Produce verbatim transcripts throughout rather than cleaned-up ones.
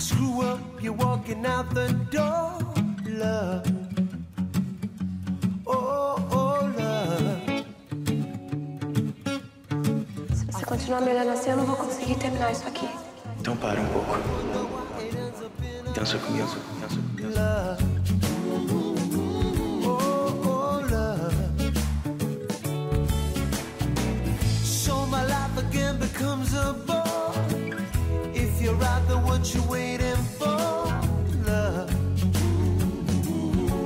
I screw up, you're walking out the door, love. Oh, oh, love. Se você continuar me olhando assim, eu não vou conseguir terminar isso aqui. Então para um pouco. Dança comigo, dança comigo. Comes a ball if you're out there what you're waiting for, love.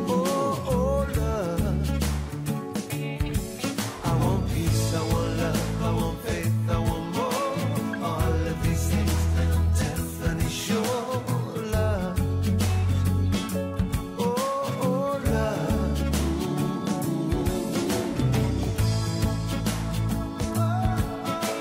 Oh, oh, love. I want peace, I want love, I want faith, I want more. All of these things that I'm definitely sure, love. Oh, oh, love. Oh,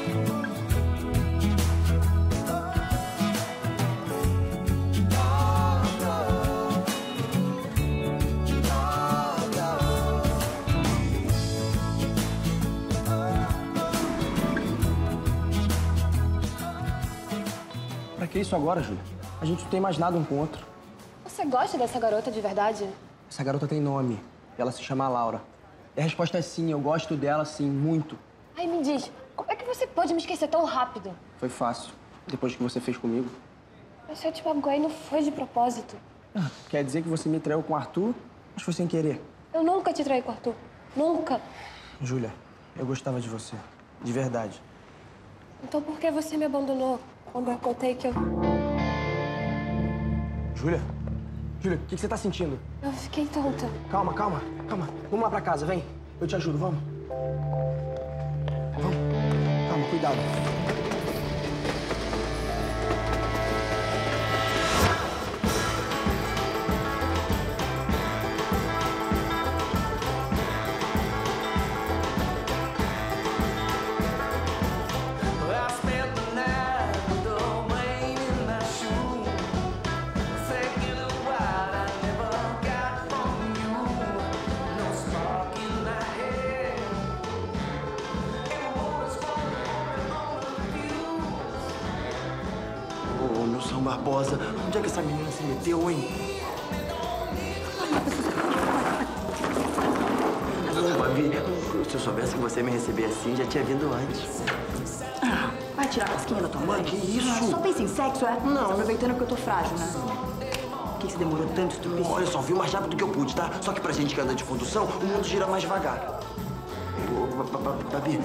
que isso agora, Júlia? A gente não tem mais nada um com o outro. Você gosta dessa garota de verdade? Essa garota tem nome. Ela se chama Laura. E a resposta é sim, eu gosto dela, sim, muito. Ai, me diz, como é que você pôde me esquecer tão rápido? Foi fácil, depois que você fez comigo. Mas seu tipo Guaia não foi de propósito. Ah, quer dizer que você me traiu com o Arthur, mas foi sem querer. Eu nunca te traí com o Arthur. Nunca. Júlia, eu gostava de você. De verdade. Então por que você me abandonou? Quando eu contei que eu... Júlia? Júlia, o que, que você tá sentindo? Eu fiquei tonta. Calma, calma, calma. Vamos lá pra casa, vem. Eu te ajudo, vamos. Vamos. Calma, cuidado. Barbosa, onde é que essa menina se meteu, hein? Babi, se eu soubesse que você me recebia assim, já tinha vindo antes. Ah, vai tirar a casquinha da tua mãe? Mãe, que isso? Só pensa em sexo, é? Não. Aproveitando que eu tô frágil, né? Por que você demorou tanto, estúpido? Olha só, viu mais rápido que eu pude, tá? Só que pra gente que anda de condução, o mundo gira mais devagar. Babi,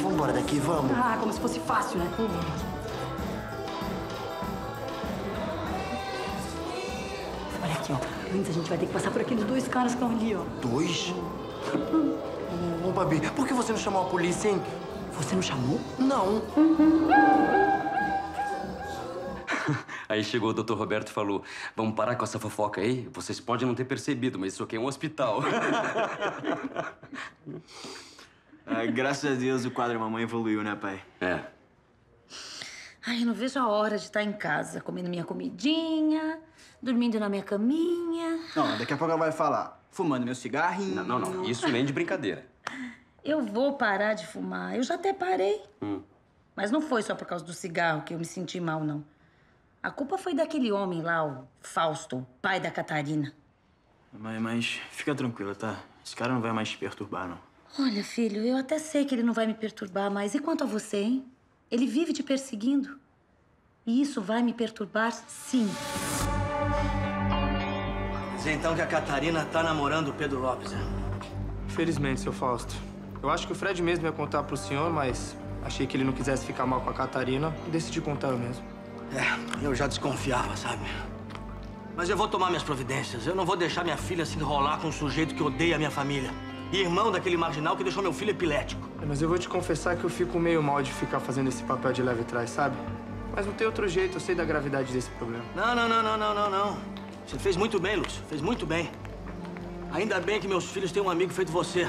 vamos embora daqui, vamos? Ah, como se fosse fácil, né? Antes a gente vai ter que passar por aqueles dois caras que estão ali, ó. Dois? Ô, oh, Babi, por que você não chamou a polícia, hein? Você não chamou? Não. Aí chegou o doutor Roberto e falou, vamos parar com essa fofoca aí? Vocês podem não ter percebido, mas isso aqui é um hospital. Ah, graças a Deus o quadro da mamãe evoluiu, né, pai? É. Ai, eu não vejo a hora de estar em casa, comendo minha comidinha, dormindo na minha caminha. Não, daqui a pouco ela vai falar, fumando meu cigarrinho. Não, não, não. Isso nem de brincadeira. Eu vou parar de fumar. Eu já até parei. Hum. Mas não foi só por causa do cigarro que eu me senti mal, não. A culpa foi daquele homem lá, o Fausto, o pai da Catarina. Mãe, mas fica tranquila, tá? Esse cara não vai mais te perturbar, não. Olha, filho, eu até sei que ele não vai me perturbar, mas e quanto a você, hein? Ele vive te perseguindo. E isso vai me perturbar, sim. Diz então que a Catarina tá namorando o Pedro Lopes, né? Felizmente, seu Fausto. Eu acho que o Fred mesmo ia contar pro senhor, mas achei que ele não quisesse ficar mal com a Catarina e decidi contar eu mesmo. É, eu já desconfiava, sabe? Mas eu vou tomar minhas providências. Eu não vou deixar minha filha se enrolar com um sujeito que odeia a minha família. E irmão daquele marginal que deixou meu filho epilético. É, mas eu vou te confessar que eu fico meio mal de ficar fazendo esse papel de leve trás, sabe? Mas não tem outro jeito, eu sei da gravidade desse problema. Não, não, não, não, não, não, não. Você fez muito bem, Lúcio. Fez muito bem. Ainda bem que meus filhos têm um amigo feito você.